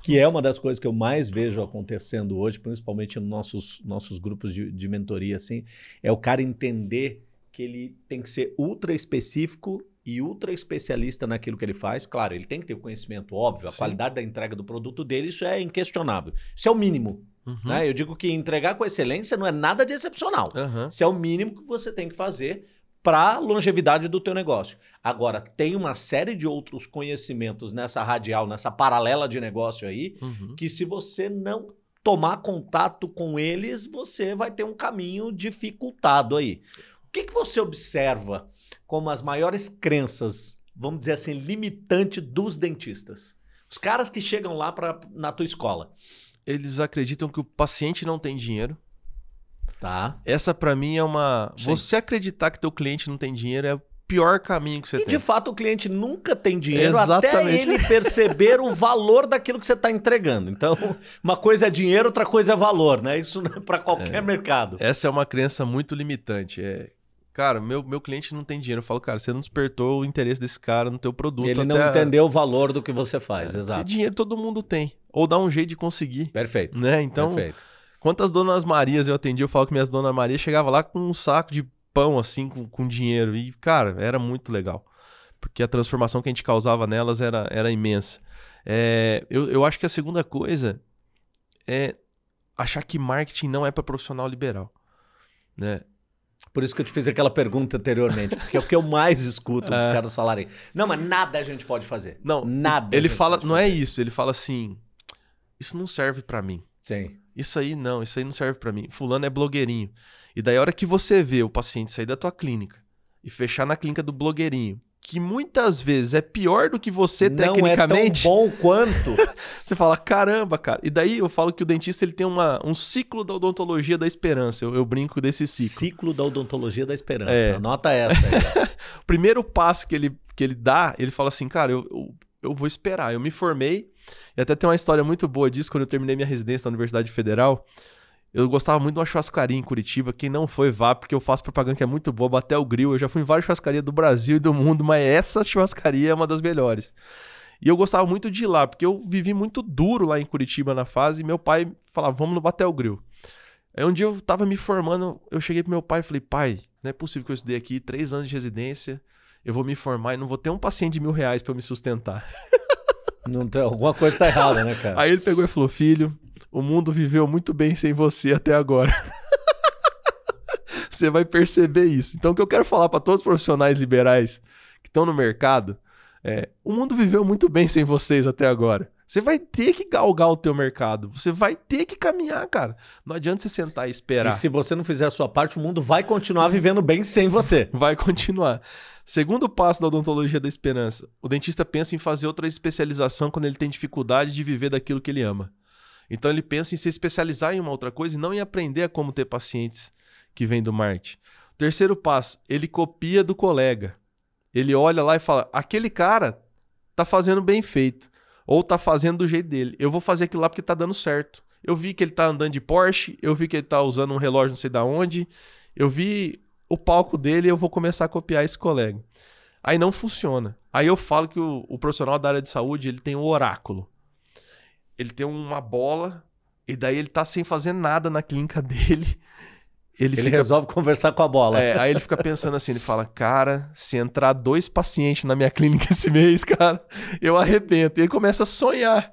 que é uma das coisas que eu mais vejo acontecendo hoje, principalmente nos nossos grupos de mentoria, assim, é o cara entender que ele tem que ser ultra específico e ultra especialista naquilo que ele faz. Claro, ele tem que ter o conhecimento, óbvio, a qualidade da entrega do produto dele, isso é inquestionável. Isso é o mínimo. Uhum. Né? Eu digo que entregar com excelência não é nada de excepcional. Uhum. Isso é o mínimo que você tem que fazer para a longevidade do teu negócio. Agora, tem uma série de outros conhecimentos nessa radial, nessa paralela de negócio aí, que se você não tomar contato com eles, você vai ter um caminho dificultado aí. O que, que você observa como as maiores crenças, vamos dizer assim, limitante dos dentistas? Os caras que chegam lá na tua escola. Eles acreditam que o paciente não tem dinheiro. Tá. Essa para mim é uma... Sim. Você acreditar que teu cliente não tem dinheiro é o pior caminho que você tem. E de fato o cliente nunca tem dinheiro. Exatamente. Até ele perceber o valor daquilo que você está entregando. Então, uma coisa é dinheiro, outra coisa é valor, né? Isso não é para qualquer mercado. Essa é uma crença muito limitante. Cara, meu cliente não tem dinheiro. Eu falo, cara, você não despertou o interesse desse cara no teu produto. Ele não entendeu o valor do que você faz, exato. E dinheiro todo mundo tem. Ou dá um jeito de conseguir. Perfeito. Né? Então, perfeito. Quantas donas Marias eu atendi, eu falo que minhas donas Marias chegavam lá com um saco de pão, assim, com dinheiro. E, cara, era muito legal. Porque a transformação que a gente causava nelas era imensa. Eu acho que a segunda coisa é achar que marketing não é para profissional liberal. Né? Por isso que eu te fiz aquela pergunta anteriormente, porque é o que eu mais escuto os caras falarem. Não, mas nada a gente pode fazer. Não, nada. Ele fala, não é isso, ele fala assim, isso não serve pra mim. Sim. Isso aí não serve pra mim. Fulano é blogueirinho. E daí a hora que você vê o paciente sair da tua clínica e fechar na clínica do blogueirinho que muitas vezes é pior do que você tecnicamente... Não é tão bom quanto... Você fala, caramba, cara. E daí eu falo que o dentista ele tem um ciclo da odontologia da esperança. Eu brinco desse ciclo. Ciclo da odontologia da esperança. É. Anota essa aí. O primeiro passo que ele dá, ele fala assim, cara, eu vou esperar. Eu me formei. E até tem uma história muito boa disso, quando eu terminei minha residência na Universidade Federal... Eu gostava muito de uma churrascaria em Curitiba. Quem não foi, vá, porque eu faço propaganda que é muito boa. Batel Grill. Eu já fui em várias churrascarias do Brasil e do mundo, mas essa churrascaria é uma das melhores. E eu gostava muito de ir lá, porque eu vivi muito duro lá em Curitiba na fase. E meu pai falava, vamos no Batel Grill. Aí um dia eu tava me formando, eu cheguei pro meu pai e falei, pai, não é possível que eu estudei aqui 3 anos de residência, eu vou me formar e não vou ter um paciente de R$1.000 pra eu me sustentar. Não tem, alguma coisa tá errada, né, cara? Aí ele pegou e falou, filho... O mundo viveu muito bem sem você até agora. Você vai perceber isso. Então, o que eu quero falar para todos os profissionais liberais que estão no mercado é: o mundo viveu muito bem sem vocês até agora. Você vai ter que galgar o teu mercado. Você vai ter que caminhar, cara. Não adianta você sentar e esperar. E se você não fizer a sua parte, o mundo vai continuar vivendo bem sem você. Vai continuar. Segundo passo da odontologia da esperança. O dentista pensa em fazer outra especialização quando ele tem dificuldade de viver daquilo que ele ama. Então ele pensa em se especializar em uma outra coisa e não em aprender a como ter pacientes que vêm do marketing. Terceiro passo, ele copia do colega. Ele olha lá e fala, aquele cara tá fazendo bem feito ou tá fazendo do jeito dele. Eu vou fazer aquilo lá porque tá dando certo. Eu vi que ele tá andando de Porsche, eu vi que ele tá usando um relógio não sei de onde, eu vi o palco dele e eu vou começar a copiar esse colega. Aí não funciona. Aí eu falo que o profissional da área de saúde ele tem um oráculo. Ele tem uma bola e daí ele tá sem fazer nada na clínica dele. Ele resolve conversar com a bola. É, aí ele fica pensando assim, ele fala, cara, se entrar 2 pacientes na minha clínica esse mês, cara, eu arrebento. E ele começa a sonhar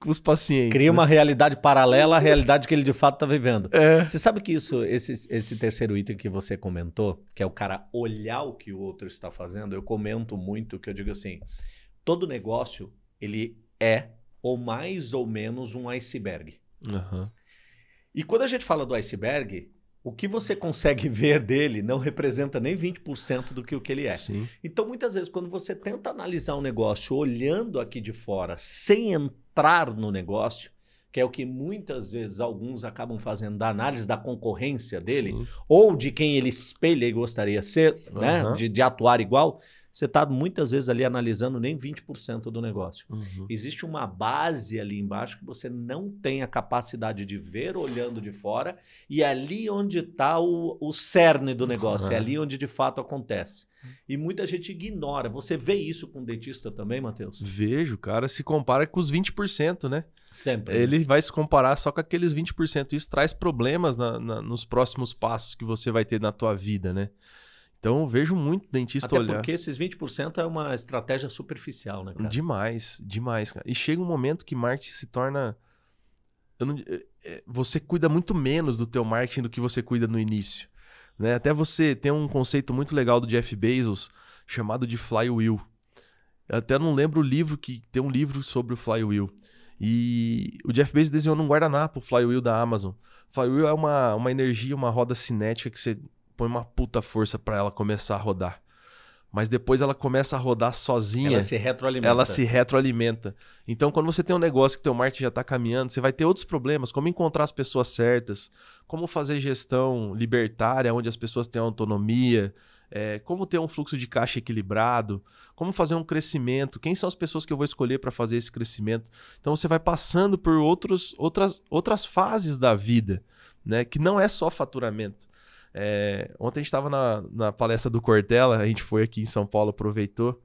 com os pacientes. Cria uma realidade paralela à realidade que ele de fato tá vivendo. É. Você sabe que isso, esse terceiro item que você comentou, que é o cara olhar o que o outro está fazendo, eu comento muito que eu digo assim, todo negócio, ele é... ou mais ou menos um iceberg. Uhum. E quando a gente fala do iceberg, o que você consegue ver dele não representa nem 20% do que o que ele é. Sim. Então, muitas vezes, quando você tenta analisar um negócio olhando aqui de fora, sem entrar no negócio, que é o que muitas vezes alguns acabam fazendo da análise da concorrência dele, sim, ou de quem ele espelha e gostaria de ser, uhum, né? de atuar igual... Você está muitas vezes ali analisando nem 20% do negócio. Uhum. Existe uma base ali embaixo que você não tem a capacidade de ver olhando de fora e é ali onde está o cerne do negócio, uhum, é ali onde de fato acontece. E muita gente ignora. Você vê isso com o dentista também, Matheus? Vejo, cara. Se compara com os 20%, né? Sempre. Ele vai se comparar só com aqueles 20%. Isso traz problemas nos próximos passos que você vai ter na tua vida, né? Então, eu vejo muito dentista até olhar. Até porque esses 20% é uma estratégia superficial, né, cara? Demais, demais, cara. E chega um momento que marketing se torna... Você cuida muito menos do teu marketing do que você cuida no início, né? Até você tem um conceito muito legal do Jeff Bezos, chamado de flywheel. Eu até não lembro o livro, que tem um livro sobre o flywheel. E o Jeff Bezos desenhou num guardanapo o flywheel da Amazon. O flywheel é uma energia, uma roda cinética que você... põe uma puta força pra ela começar a rodar. Mas depois ela começa a rodar sozinha. Ela se retroalimenta. Ela se retroalimenta. Então, quando você tem um negócio que teu marketing já tá caminhando, você vai ter outros problemas, como encontrar as pessoas certas, como fazer gestão libertária, onde as pessoas têm autonomia, como ter um fluxo de caixa equilibrado, como fazer um crescimento, quem são as pessoas que eu vou escolher para fazer esse crescimento. Então, você vai passando por outras fases da vida, né? Que não é só faturamento. Ontem a gente estava na palestra do Cortella, a gente foi aqui em São Paulo, aproveitou,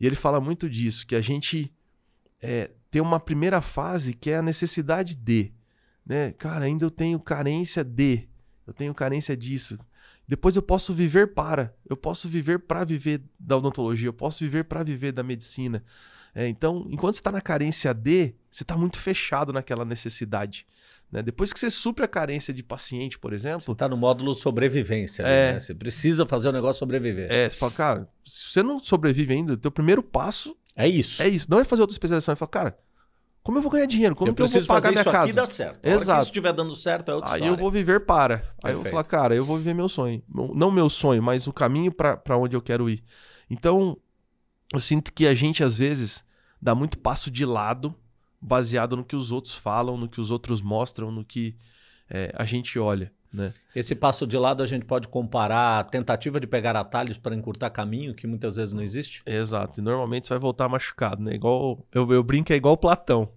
e ele fala muito disso, que a gente tem uma primeira fase que é a necessidade de, né? Cara, ainda eu tenho carência de, eu tenho carência disso. Depois eu posso viver para viver da odontologia, eu posso viver para viver da medicina. Então, enquanto você está na carência de, você está muito fechado naquela necessidade. Né? Depois que você supre a carência de paciente, por exemplo... Você está no módulo sobrevivência. Né? Você precisa fazer o negócio sobreviver. Você fala, cara, se você não sobrevive ainda, o teu primeiro passo... É isso. É isso. Não é fazer outra especialização. É falar, cara, como eu vou ganhar dinheiro? Como que eu vou pagar minha casa? Eu preciso fazer isso aqui dar certo. Exato. Se isso estiver dando certo, é outra história. Aí eu vou viver para. Aí eu vou falar, cara, eu vou viver meu sonho. Não meu sonho, mas o caminho para onde eu quero ir. Então, eu sinto que a gente, às vezes, dá muito passo de lado baseado no que os outros falam, no que os outros mostram, no que a gente olha, né? Esse passo de lado a gente pode comparar a tentativa de pegar atalhos para encurtar caminho, que muitas vezes não existe? Exato, e normalmente você vai voltar machucado, né? Igual, eu brinco, é igual o Platão.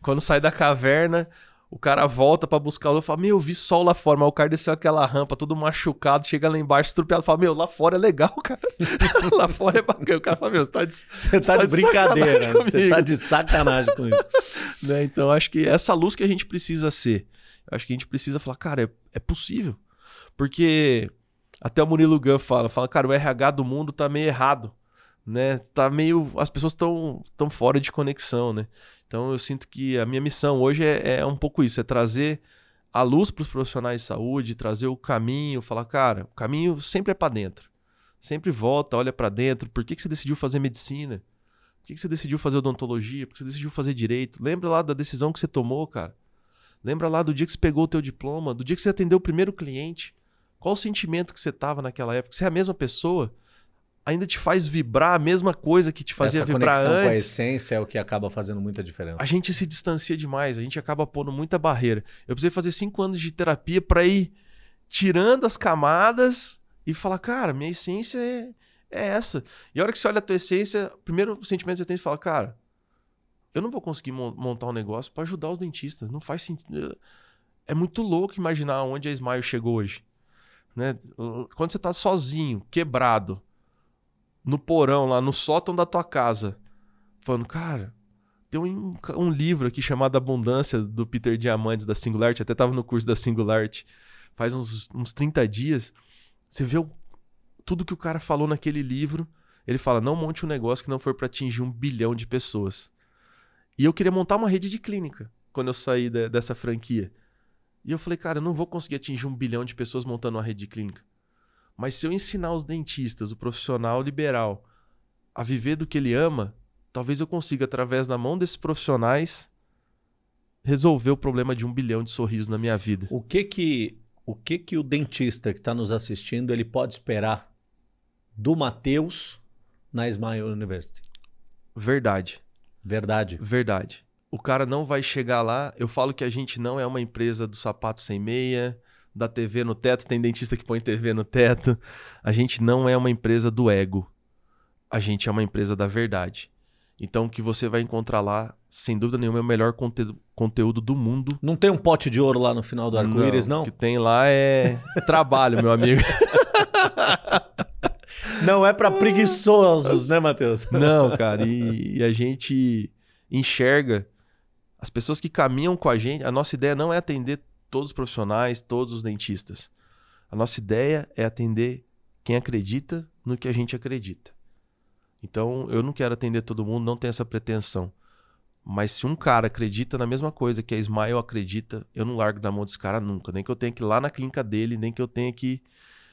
Quando sai da caverna, o cara volta para buscar o outro e fala, meu, eu vi sol lá fora, mas o cara desceu aquela rampa todo machucado, chega lá embaixo, estrupiado, fala, meu, lá fora é legal, cara. Lá fora é bacana. O cara fala, meu, você tá de brincadeira, você tá de sacanagem com isso. Né? Então, acho que essa luz que a gente precisa ser. Acho que a gente precisa falar, cara, é possível. Porque até o Murilo Gunn fala, cara, o RH do mundo tá meio errado, né? Tá meio... As pessoas tão fora de conexão, né? Então eu sinto que a minha missão hoje é um pouco isso, é trazer a luz para os profissionais de saúde, trazer o caminho, falar, cara, o caminho sempre é para dentro. Sempre volta, olha para dentro. Por que você decidiu fazer medicina? Por que você decidiu fazer odontologia? Por que você decidiu fazer direito? Lembra lá da decisão que você tomou, cara? Lembra lá do dia que você pegou o teu diploma, do dia que você atendeu o primeiro cliente? Qual o sentimento que você tava naquela época? Você é a mesma pessoa? Ainda te faz vibrar a mesma coisa que te fazia vibrar antes? Essa conexão com a essência é o que acaba fazendo muita diferença. A gente se distancia demais, a gente acaba pondo muita barreira. Eu precisei fazer 5 anos de terapia para ir tirando as camadas e falar, cara, minha essência é essa. E a hora que você olha a tua essência, o primeiro sentimento que você tem é falar, cara, eu não vou conseguir montar um negócio para ajudar os dentistas. Não faz sentido. É muito louco imaginar onde a Smile chegou hoje, né? Quando você tá sozinho, quebrado, no porão lá, no sótão da tua casa, falando, cara, tem um livro aqui chamado Abundância, do Peter Diamandis, da Singularity. Até tava no curso da Singularity faz uns 30 dias. Você vê tudo que o cara falou naquele livro. Ele fala, não monte um negócio que não for para atingir 1 bilhão de pessoas. E eu queria montar uma rede de clínica quando eu saí dessa franquia. E eu falei, cara, eu não vou conseguir atingir 1 bilhão de pessoas montando uma rede de clínica. Mas se eu ensinar os dentistas, o profissional liberal, a viver do que ele ama, talvez eu consiga, através da mão desses profissionais, resolver o problema de 1 bilhão de sorrisos na minha vida. O que o dentista que está nos assistindo ele pode esperar do Matheus na Smile University? Verdade. Verdade. Verdade. O cara não vai chegar lá. Eu falo que a gente não é uma empresa do sapato sem meia, da TV no teto. Tem dentista que põe TV no teto. A gente não é uma empresa do ego. A gente é uma empresa da verdade. Então o que você vai encontrar lá, sem dúvida nenhuma, é o melhor conteúdo do mundo. Não tem um pote de ouro lá no final do arco-íris, não? O que tem lá é trabalho, meu amigo. Não é para preguiçosos, né, Matheus? Não, cara. E a gente enxerga as pessoas que caminham com a gente. A nossa ideia não é atender todos os profissionais, todos os dentistas. A nossa ideia é atender quem acredita no que a gente acredita. Então, eu não quero atender todo mundo, não tenho essa pretensão. Mas se um cara acredita na mesma coisa que a Smile acredita, eu não largo da mão desse cara nunca. Nem que eu tenha que ir lá na clínica dele, nem que eu tenha que...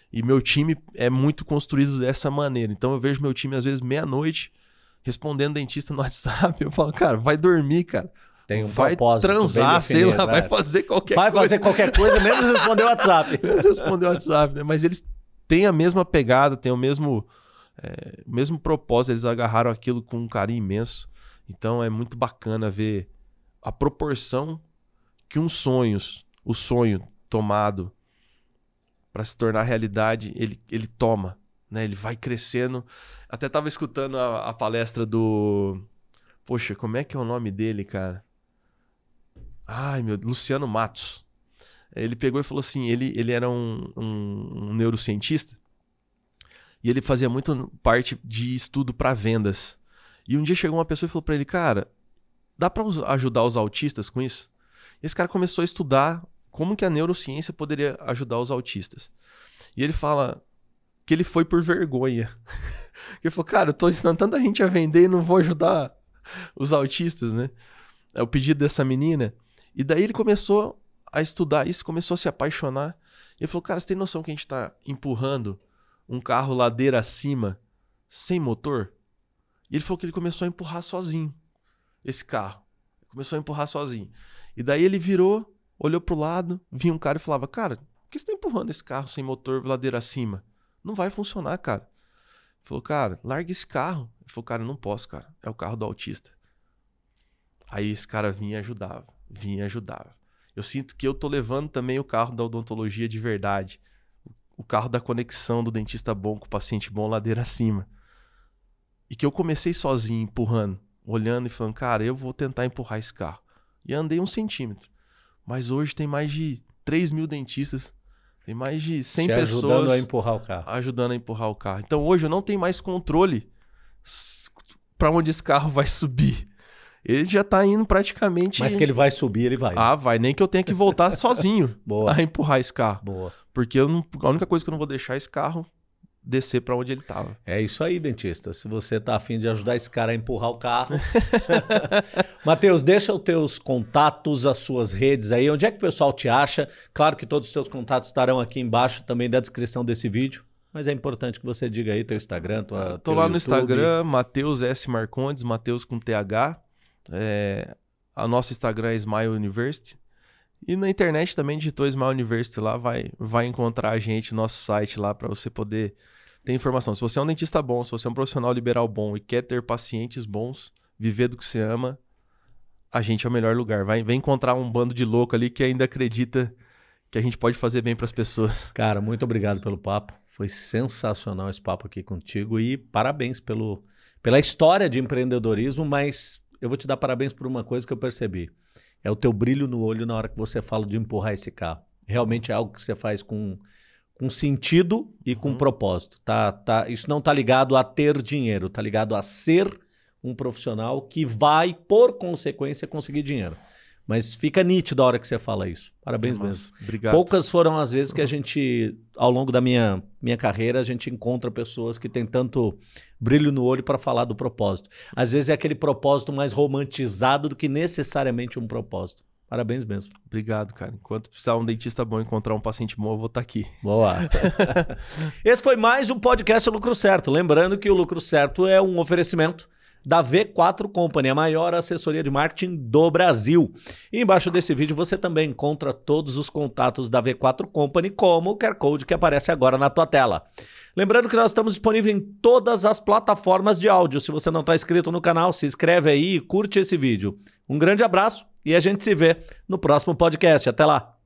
E meu time é muito construído dessa maneira. Então eu vejo meu time, às vezes, meia-noite, respondendo dentista no WhatsApp. Eu falo, cara, vai dormir, cara. Tem um propósito. Vai transar, sei lá, vai fazer qualquer coisa. Vai fazer qualquer coisa, menos responder o WhatsApp. Menos responder o WhatsApp, né? Mas eles têm a mesma pegada, têm o mesmo propósito. Eles agarraram aquilo com um carinho imenso. Então é muito bacana ver a proporção que o sonho tomado para se tornar realidade, ele toma, né? Ele vai crescendo. Até tava escutando a palestra do... Poxa, como é que é o nome dele, cara? Ai, meu... Luciano Matos. Ele pegou e falou assim, ele era um neurocientista e ele fazia muito parte de estudo para vendas. E um dia chegou uma pessoa e falou para ele, cara, dá para ajudar os autistas com isso? E esse cara começou a estudar como que a neurociência poderia ajudar os autistas. E ele fala que ele foi por vergonha. Ele falou, cara, eu tô ensinando tanta gente a vender e não vou ajudar os autistas, né? É o pedido dessa menina. E daí ele começou a estudar isso, começou a se apaixonar. E ele falou, cara, você tem noção que a gente tá empurrando um carro ladeira acima, sem motor? E ele falou que ele começou a empurrar sozinho esse carro. Começou a empurrar sozinho. E daí ele virou... Olhou pro lado, vinha um cara e falava, cara, por que você tá empurrando esse carro sem motor ladeira acima? Não vai funcionar, cara. Falou, cara, larga esse carro. Eu falei, cara, eu não posso, cara. É o carro do autista. Aí esse cara vinha e ajudava. Vinha e ajudava. Eu sinto que eu tô levando também o carro da odontologia de verdade. O carro da conexão do dentista bom com o paciente bom, ladeira acima. E que eu comecei sozinho, empurrando, olhando e falando, cara, eu vou tentar empurrar esse carro. E andei 1 centímetro. Mas hoje tem mais de 3 mil dentistas, tem mais de 100 pessoas ajudando a empurrar o carro. Então hoje eu não tenho mais controle para onde esse carro vai subir. Ele já tá indo praticamente... Mas que ele vai subir, ele vai. Ah, vai. Nem que eu tenha que voltar sozinho a empurrar esse carro. Boa. Porque eu não... a única coisa que eu não vou deixar é esse carro descer para onde ele tava. É isso aí, dentista. Se você tá afim de ajudar esse cara a empurrar o carro... Matheus, deixa os teus contatos, as suas redes aí. Onde é que o pessoal te acha? Claro que todos os teus contatos estarão aqui embaixo também da descrição desse vídeo. Mas é importante que você diga aí teu Instagram, tua... Tô lá no YouTube. Instagram, Matheus S. Marcondes, Matheus com TH. É, a nossa Instagram é Smile University. E na internet também digitou Smile University lá, vai encontrar a gente, nosso site lá, para você poder ter informação. Se você é um dentista bom, se você é um profissional liberal bom e quer ter pacientes bons, viver do que você ama, a gente é o melhor lugar. Vem encontrar um bando de louco ali que ainda acredita que a gente pode fazer bem para as pessoas. Cara, muito obrigado pelo papo. Foi sensacional esse papo aqui contigo e parabéns pela história de empreendedorismo, mas... eu vou te dar parabéns por uma coisa que eu percebi. É o teu brilho no olho na hora que você fala de empurrar esse carro. Realmente é algo que você faz com sentido e com propósito. Isso não está ligado a ter dinheiro, está ligado a ser um profissional que vai, por consequência, conseguir dinheiro. Mas fica nítido a hora que você fala isso. Parabéns mesmo. Obrigado. Poucas foram as vezes que a gente, ao longo da minha carreira, a gente encontra pessoas que têm tanto brilho no olho para falar do propósito. Às vezes é aquele propósito mais romantizado do que necessariamente um propósito. Parabéns mesmo. Obrigado, cara. Enquanto precisar um dentista bom, encontrar um paciente bom, eu vou estar aqui. Boa. Esse foi mais um podcast Lucro Certo. Lembrando que o Lucro Certo é um oferecimento da V4 Company, a maior assessoria de marketing do Brasil. E embaixo desse vídeo você também encontra todos os contatos da V4 Company, como o QR Code que aparece agora na tua tela. Lembrando que nós estamos disponíveis em todas as plataformas de áudio. Se você não está inscrito no canal, se inscreve aí e curte esse vídeo. Um grande abraço e a gente se vê no próximo podcast. Até lá!